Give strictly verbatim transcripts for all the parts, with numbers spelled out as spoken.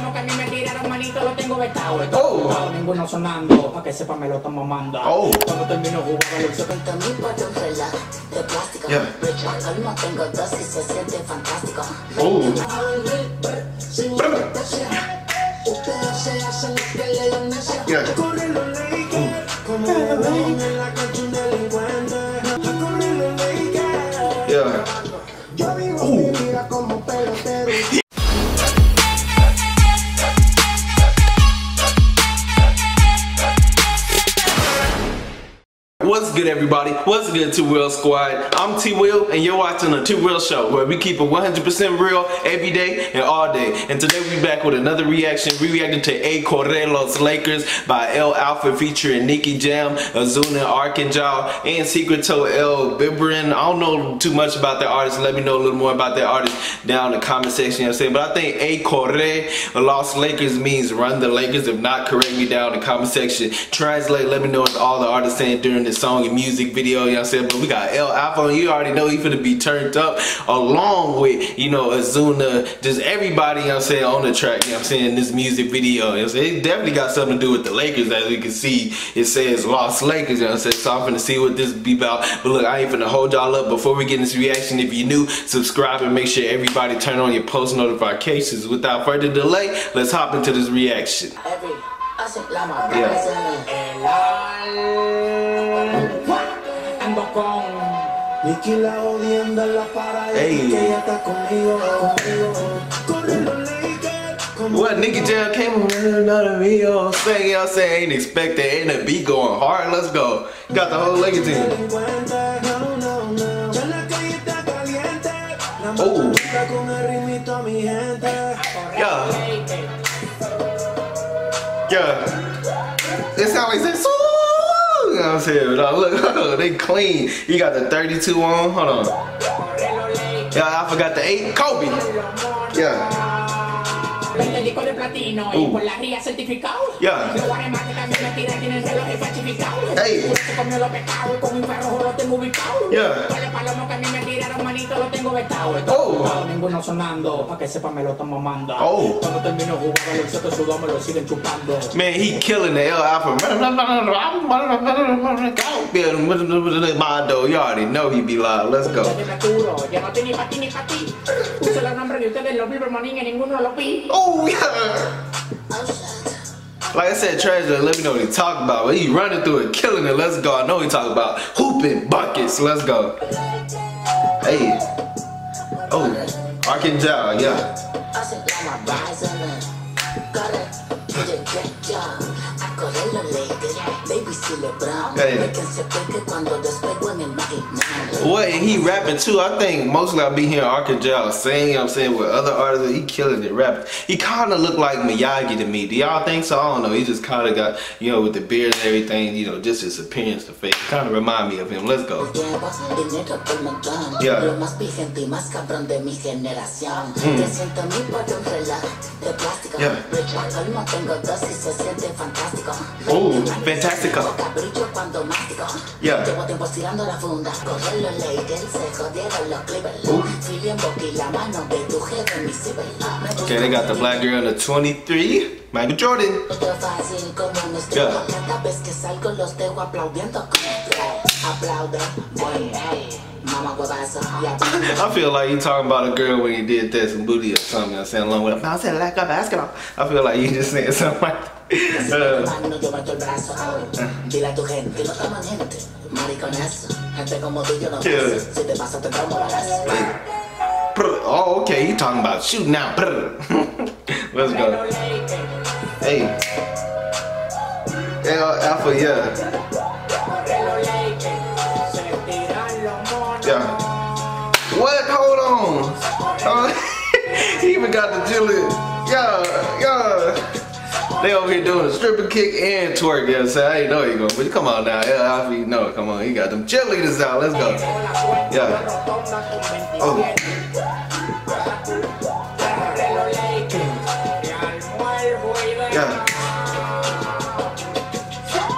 Como que a mí me tiraron manito, lo tengo vetado. Oh. Ninguno sonando, pa' que sepa me lo están mamando. Oh. Cuando termino jugando, lo suelto mi patrofela de plástico. Yo no tengo dos y se siente fantástico. Oh. Ustedes se hacen los que le dan necesidad. Corren los Lakers, como le ven en la cancha un delincuente. Corren los Lakers. Yo vivo mi vida como un pelotero. What's good, everybody? What's good, Two Wheel Squad? I'm T Wheel, and you're watching the Two Wheel Show, where we keep it one hundred percent real every day and all day. And today we back with another reaction. We reacted to A Correr Los Lakers by El Alfa featuring Nicky Jam, Ozuna, Arcangel, and Secreto El Biberón. I don't know too much about that artist. Let me know a little more about that artist down in the comment section. You know what I'm saying? But I think A Correr Los Lakers means run the Lakers. If not, correct me down in the comment section. Translate. Let me know what all the artists saying during this song and music video, you know what I'm saying? But we got El Alfa, you already know he finna be turned up along with, you know, Ozuna, just everybody, you know what I'm saying, on the track, you know what I'm saying, this music video, you know what I'm saying? It definitely got something to do with the Lakers, as you can see, it says Los Lakers, you know what I'm saying? So I'm finna see what this be about, but look, I ain't finna hold y'all up. Before we get into this reaction, if you're new, subscribe and make sure everybody turn on your post notifications. Without further delay, let's hop into this reaction. Yeah. Con Nicky la odiando la para y que ella está conmigo, conmigo. What Nicky Jam came with another meal. Saying y'all say ain't expected, ain't a beat going hard. Let's go. Got the whole Lakers team. Oh. Yeah. Yeah. It sounds like so. You know what I'm saying? But look, they clean. You got the thirty-two on. Hold on. Yeah, I forgot the eight. Kobe. Yeah. Ooh. Yeah. Hey. Yeah. Oh. Man, he killing the El Alfa. Mondo, you already know he be live. Let's go. Oh, yeah. Like I said, treasure, let me know what he talk about. But he running through it, killing it. Let's go. I know he talk about hooping buckets. Let's go. Hey. Oh, Arcangel, yeah. What, and he rapping too. I think mostly I be hearing Arcangel sing, you know what I'm saying, with other artists. He killing it rapping. He kind of look like Miyagi to me. Do y'all think so? I don't know. He just kind of got, you know, with the beard and everything, you know, just his appearance to face. Kind of remind me of him. Let's go. Yeah. Mm. Yeah. Ooh, fantastic. Yeah. Ooh. Okay, they got the black girl in the twenty-three. Michael Jordan. Yeah. I feel like you talking about a girl when you did that, some booty or something. I'm saying along with a bounce like a basketball. I feel like you just saying something like that. Yeah. Oh, okay, you talking about shooting out. Let's go. Hey. El Alfa, yeah. Yeah. What? Hold on. Oh, he even got the Juliet. Yeah, yeah. They over here doing a stripper kick and twerk, you know what I'm saying? I ain't know you going, but come on now, El Alfa, you know it, come on, you got them cheerleaders out, let's go. Yeah. Oh. Yeah.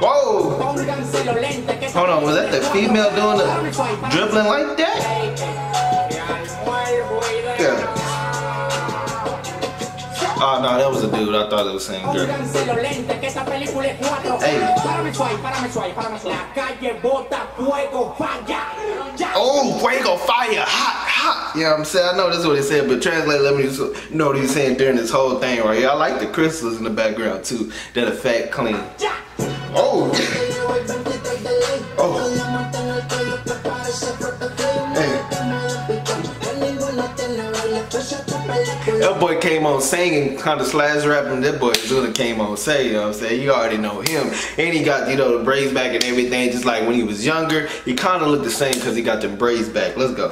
Whoa! Hold on, was that the female doing the dribbling like that? Yeah. Oh, no, that was a dude. I thought it was the same girl. Hey. Oh, fuego, fire, hot, hot. You know what I'm saying? I know that's what they said, but translate, let me just know what he's saying during this whole thing right here. I like the crystals in the background, too. That effect clean. Oh. That boy came on singing, kind of slash rapping. That boy Ozuna came on saying, you know what I'm saying? You already know him. And he got, you know, the braids back and everything, just like when he was younger. He kind of looked the same because he got the braids back. Let's go.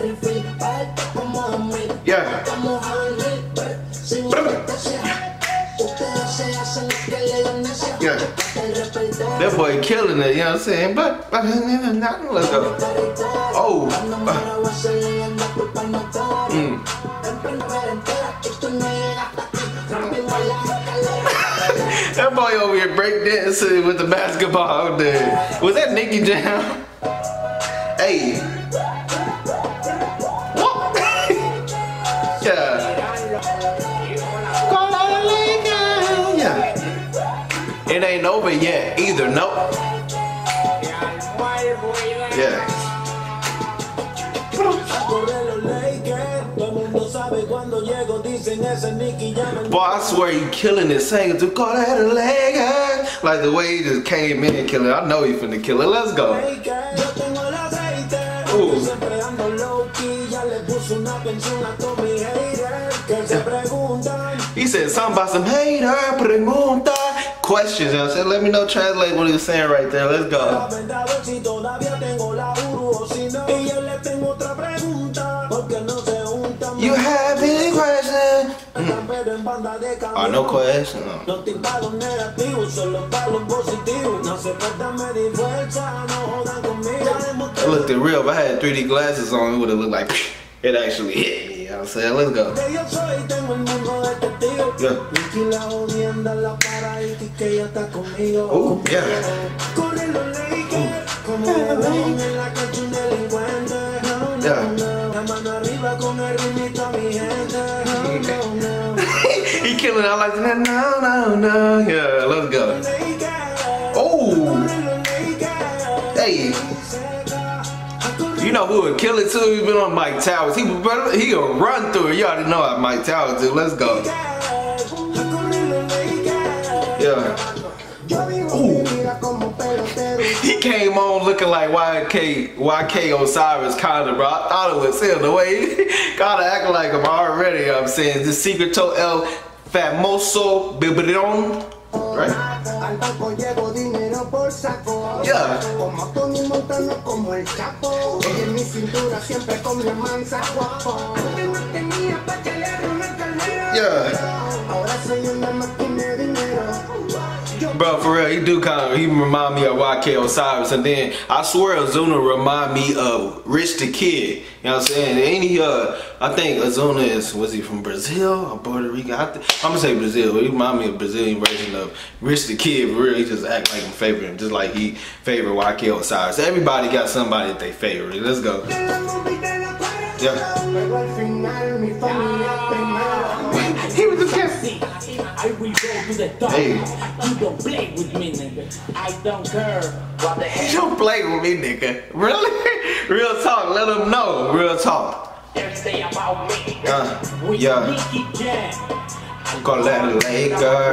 Mm. Yeah. Yeah. Yeah. That boy killing it, you know what I'm saying? But, but, not gonna let go. Oh. Uh. Mm. That boy over here breakdancing with the basketball out there. Was that Nicky Jam? Hey. What? Yeah. It ain't over yet either, nope. Yeah. Boy, I swear he killing this singer to call that a leg. Like the way he just came in and killing. I know he finna kill it. Let's go. Ooh. He said something about some hater pregunta. Questions, you know what I'm saying? Let me know, translate what he was saying right there. Let's go. You have any questions? Mm. Oh, no question. No. It looked real. If I had three D glasses on, it would have looked like it actually hit me. You know what I'm saying? Let's go. Yeah. Ooh, yeah. He killing out like that. No, no, no. Yeah, let's go. Oh. Hey. You know who would kill it too? He's been on Mike Towers. He he gonna run through it. You already know how Mike Towers do. Let's go. Yeah. Ooh. He came on looking like Y K Y K Osiris kind of, bro. I thought it was him. The way he kind of acting like him already. You know what I'm saying, the Secreto El Biberón. Right? Yeah. Yeah. Bro, for real, he do kind of, he remind me of Y K Osiris, and then I swear Ozuna remind me of Rich the Kid. You know what I'm saying? Any uh, I think Ozuna is, was he from Brazil or Puerto Rico? I I'm gonna say Brazil, but he remind me of Brazilian version of Rich the Kid. For real, he just act like him favorite him, just like he favorite Y K Osiris. Everybody got somebody that they favorite. Let's go. Yeah. He was just I will go to the top. Hey. You don't play with me, nigga. I don't care what the hell. You don't play with me, nigga. Really? Real talk. Let them know. Real talk. Say about me. Uh, yeah. Nicky Jam. I call that a Laker.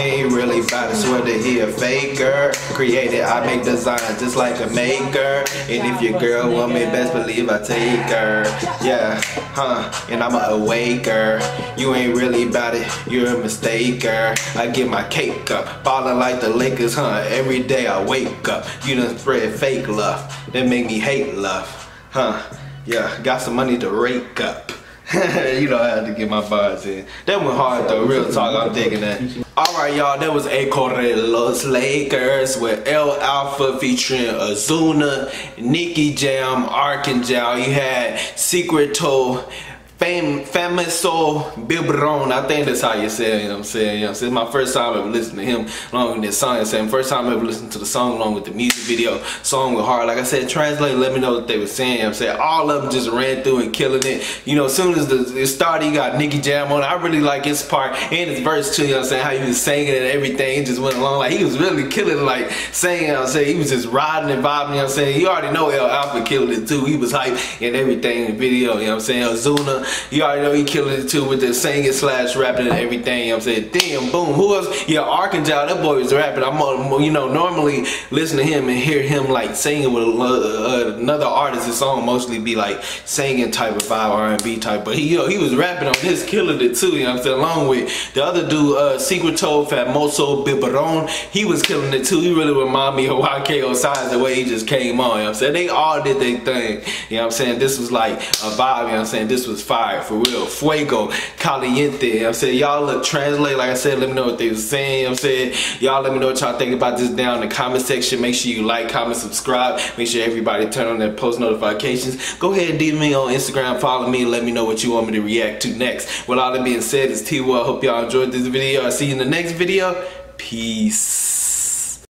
Ain't really about to swear that he a faker. Created, I make designs just like a maker. And if your girl want me, best believe I take her. Yeah. Huh, and I'm a awaker. You ain't really about it, you're a mistaker. I get my cake up, falling like the Lakers, huh? Every day I wake up. You done spread fake love, that make me hate love, huh? Yeah, got some money to rake up. You know I had to get my bars in. That went hard though, real talk, I'm digging that. Alright y'all, that was A Correr Los Lakers with El Alfa featuring Ozuna, Nicky Jam, Arcangel. You had Secreto Fam Famoso Biberón, I think that's how you say it, you know what I'm saying? You know what I'm saying? It's my first time ever listening to him along with this song. Saying first time ever listening to the song along with the music video. Song with heart. Like I said, translate, let me know what they were saying, you know what I'm saying? All of them just ran through and killing it. You know, as soon as the, it started, you got Nicky Jam on it. I really like his part and his verse too, you know what I'm saying? How he was singing and everything. It just went along. Like he was really killing, like singing, you know what I'm saying? He was just riding and vibing, you know what I'm saying? You already know El Alfa killed it too. He was hype and everything in the video, you know what I'm saying? Ozuna, you already know he killing it too with the singing slash rapping and everything, you know what I'm saying? Damn, boom. Who else? Yeah, Arcangel, that boy was rapping. I'm, you know, normally listen to him and hear him like singing with another artist. It's song mostly be like singing type of vibe, R and B type. But he, you know, he was rapping on this, killing it too, you know what I'm saying? Along with the other dude, uh, Secreto Famoso Biberón, he was killing it too. He really reminded me of Y K Osiris the way he just came on, you know what I'm saying? They all did their thing, you know what I'm saying? This was like a vibe, you know what I'm saying? This was fire, for real. Fuego Caliente, you know what I'm saying? Y'all look, translate, like I said, let me know what they was saying, you know what I'm saying? Y'all let me know what y'all think about this down in the comment section. Make sure you like, comment, subscribe. Make sure everybody turn on their post notifications. Go ahead and D M me on Instagram, follow me, and let me know what you want me to react to next. With all that being said, it's T-Well. Hope y'all enjoyed this video. I'll see you in the next video. Peace.